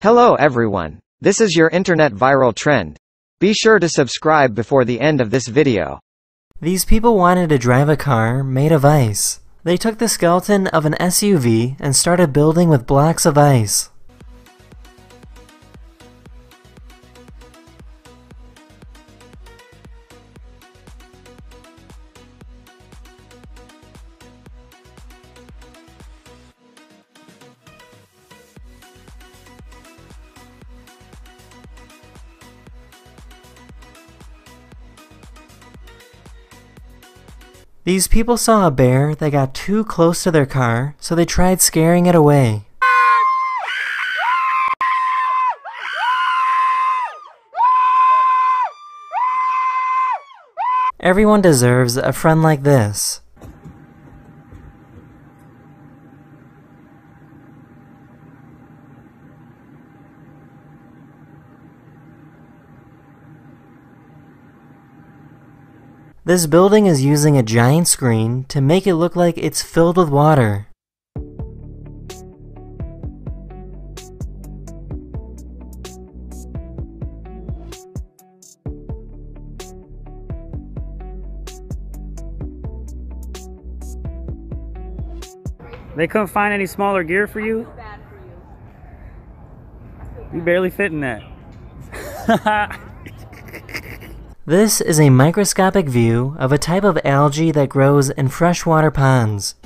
Hello everyone. This is your internet viral trend. Be sure to subscribe before the end of this video. These people wanted to drive a car made of ice. They took the skeleton of an SUV and started building with blocks of ice. These people saw a bear that got too close to their car, so they tried scaring it away. Everyone deserves a friend like this. This building is using a giant screen to make it look like it's filled with water. They couldn't find any smaller gear for you? I feel bad for you. You barely fit in that. This is a microscopic view of a type of algae that grows in freshwater ponds.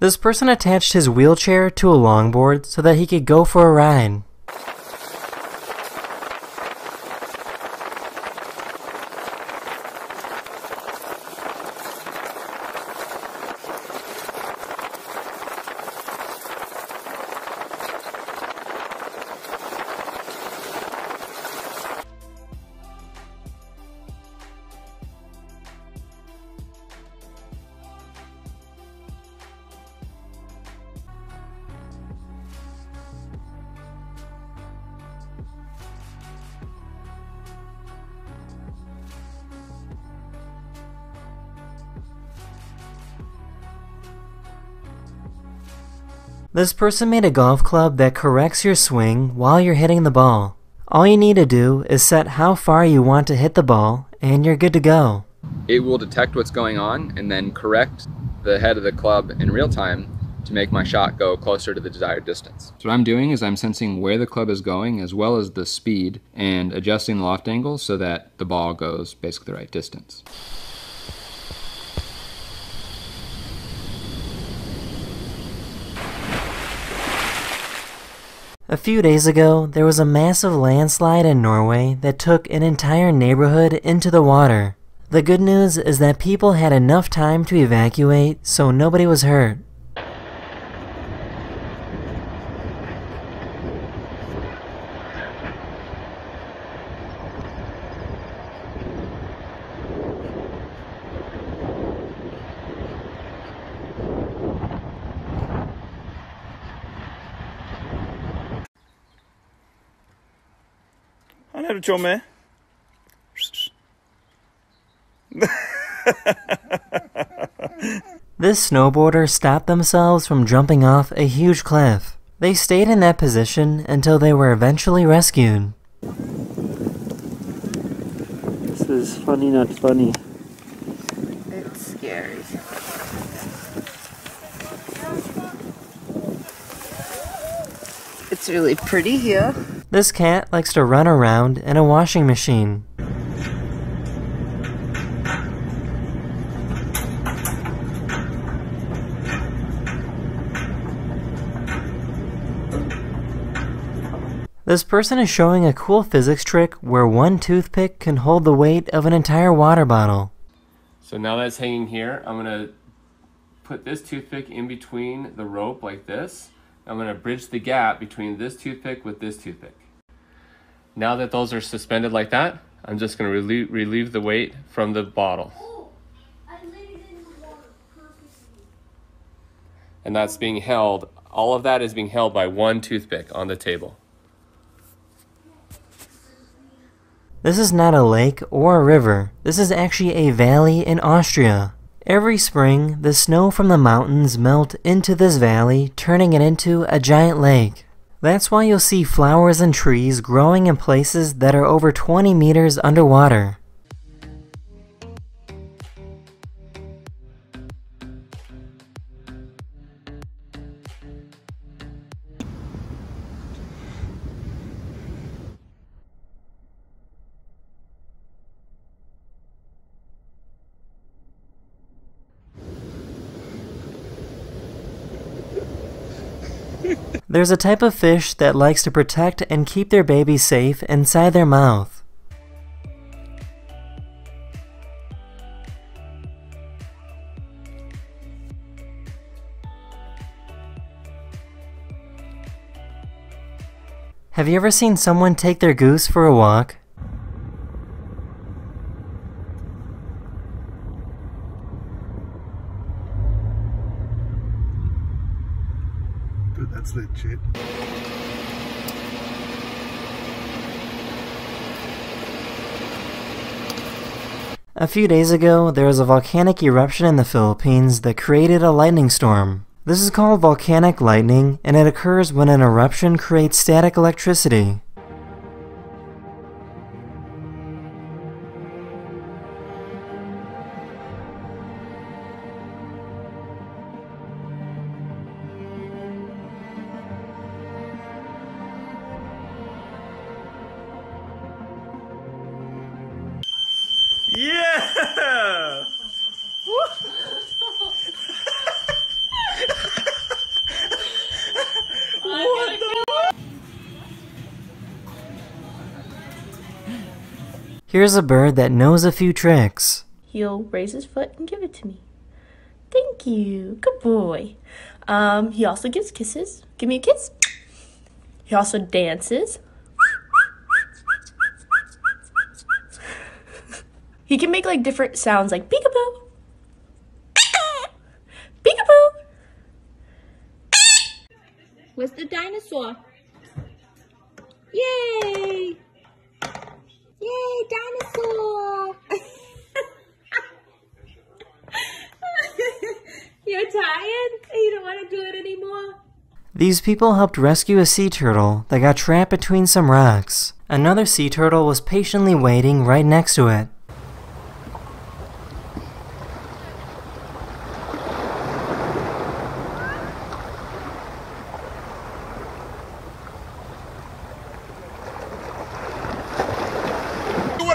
This person attached his wheelchair to a longboard so that he could go for a ride. This person made a golf club that corrects your swing while you're hitting the ball. All you need to do is set how far you want to hit the ball, and you're good to go. It will detect what's going on and then correct the head of the club in real time to make my shot go closer to the desired distance. So what I'm doing is I'm sensing where the club is going as well as the speed and adjusting the loft angle so that the ball goes basically the right distance. A few days ago, there was a massive landslide in Norway that took an entire neighborhood into the water. The good news is that people had enough time to evacuate, so nobody was hurt. Her er du tjommi. This snowboarder stopped themselves from jumping off a huge cliff. They stayed in that position until they were eventually rescued. This is funny, not funny. It's scary. It's really pretty here. This cat likes to run around in a washing machine. This person is showing a cool physics trick where one toothpick can hold the weight of an entire water bottle. So now that it's hanging here, I'm going to put this toothpick in between the rope like this. I'm going to bridge the gap between this toothpick with this toothpick. Now that those are suspended like that, I'm just going to relieve the weight from the bottle. Oh, I laid it in the water purposely. And that's being held, all of that is being held by one toothpick on the table. This is not a lake or a river. This is actually a valley in Austria. Every spring, the snow from the mountains melt into this valley, turning it into a giant lake. That's why you'll see flowers and trees growing in places that are over 20 meters underwater. There's a type of fish that likes to protect and keep their baby safe inside their mouth. Have you ever seen someone take their goose for a walk? That's legit. A few days ago, there was a volcanic eruption in the Philippines that created a lightning storm. This is called volcanic lightning, and it occurs when an eruption creates static electricity. Yeah! What the? Here's a bird that knows a few tricks. He'll raise his foot and give it to me. Thank you. Good boy. He also gives kisses. Give me a kiss. He also dances. He can make like different sounds like peekaboo, peekaboo. Where's the dinosaur? Yay! Yay, dinosaur! You're tired? You don't want to do it anymore? These people helped rescue a sea turtle that got trapped between some rocks. Another sea turtle was patiently waiting right next to it.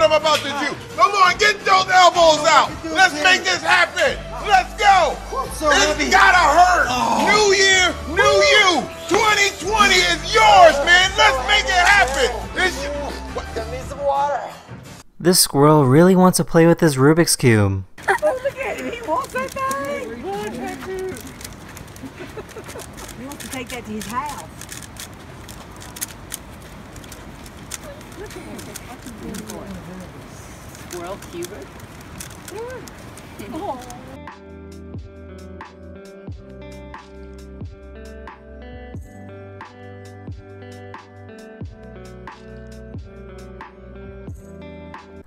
About to do. Come on, get those elbows out. Let's make this happen. Let's go. It's gotta hurt. New year, new you. 2020 is yours, man. Let's make it happen. I need some water. This squirrel really wants to play with this Rubik's Cube. Look at him. He wants that thing. He wants that too. He wants to take that to his house. Look at him. Squirrel Cuban. Oh.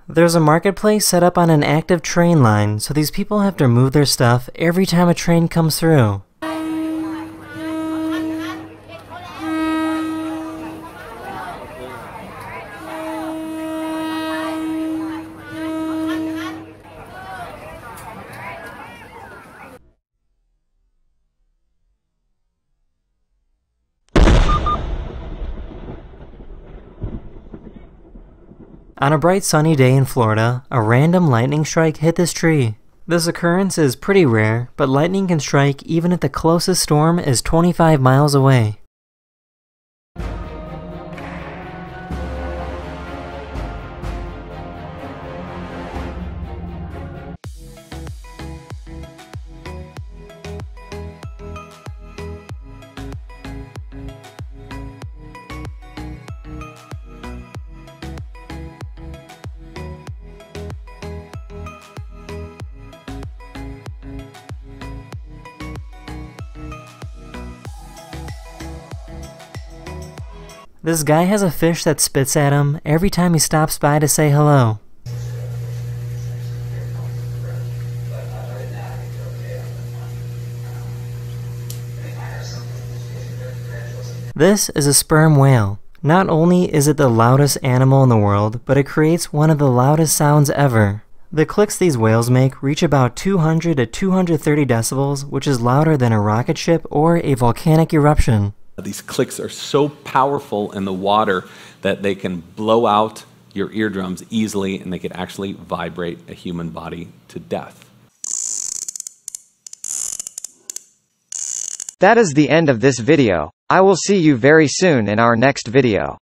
There's a marketplace set up on an active train line, so these people have to move their stuff every time a train comes through. On a bright sunny day in Florida, a random lightning strike hit this tree. This occurrence is pretty rare, but lightning can strike even if the closest storm is 25 miles away. This guy has a fish that spits at him every time he stops by to say hello. This is a sperm whale. Not only is it the loudest animal in the world, but it creates one of the loudest sounds ever. The clicks these whales make reach about 200 to 230 decibels, which is louder than a rocket ship or a volcanic eruption. These clicks are so powerful in the water that they can blow out your eardrums easily, and they could actually vibrate a human body to death. That is the end of this video. I will see you very soon in our next video.